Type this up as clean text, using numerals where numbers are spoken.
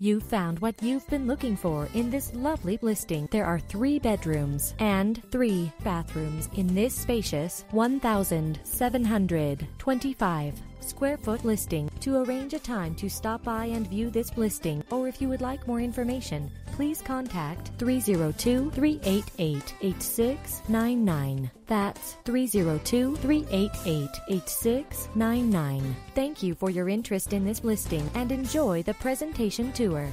You found what you've been looking for in this lovely listing. There are 3 bedrooms and 3 bathrooms in this spacious 1,725 square foot listing. To arrange a time to stop by and view this listing, or if you would like more information, please contact 302-388-8699. That's 302-388-8699. Thank you for your interest in this listing and enjoy the presentation tour.